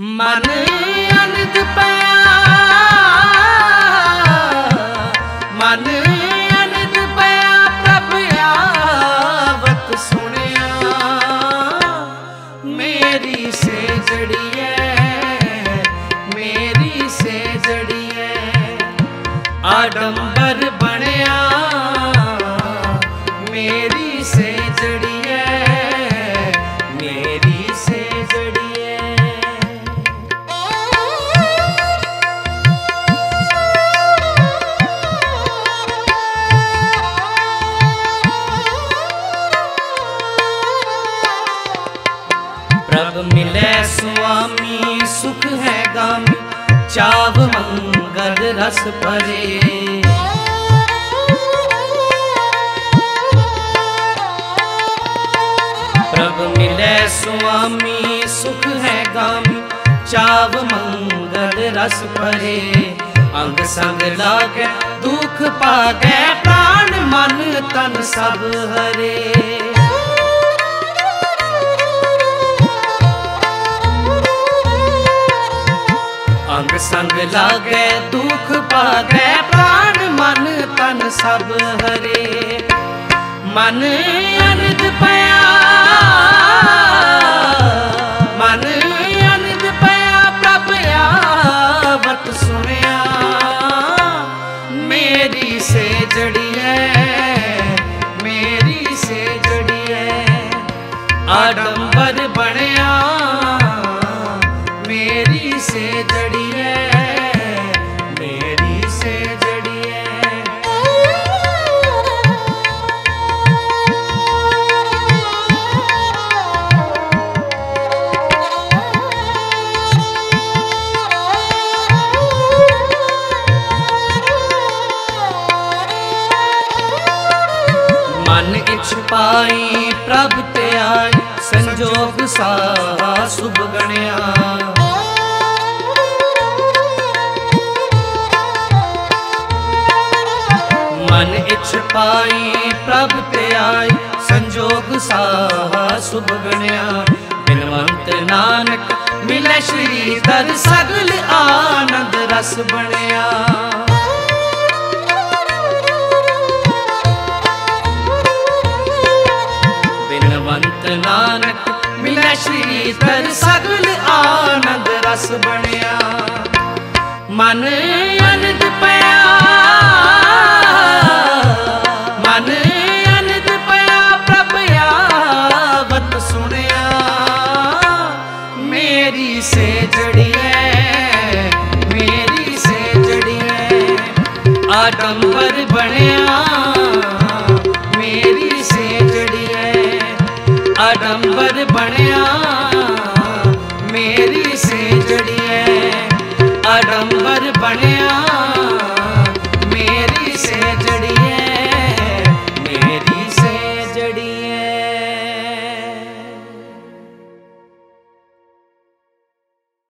मन अनंत पया मन अनंत पया प्रभ आवत सुनिया मेरी से जड़ी है मेरी से जड़ी है आडंबर बनिया मेरी से जड़ी मिले स्वामी सुख है गामी चाव मंगल रस भरे प्रभ मिले स्वामी सुख है गामी चाव मंगल रस भरे अंग संग लागे दुख पागे प्राण मन तन सब हरे अंग संग लागे दुख पागे प्राण मन तन सब हरे मन अनंत पया मन अनंत पया प्रभ आवत सुनिया मेरी से जड़ी है मेरी से जड़ी है आडंबर बनिया मेरी से जड़ी मन इच्छ पाई प्रभ ते आई संजोग सा शुभ गणिया मन इच्छ पाई प्रभ ते आई संजोग सा शुभ गणिया बिनवंत नानक मिले श्री दर सगल आनंद रस बनिया नानक मिले श्री दर सगल आनंद रस बनिया मन अनंत पया मन अनंत पया प्रभ आवत सुनिया मेरी से जड़ी है मेरी से जड़ी है आडंबर बनिया मेरी से जड़ी है आडंबर बनिया मेरी से जड़ी है आडंबर बनिया।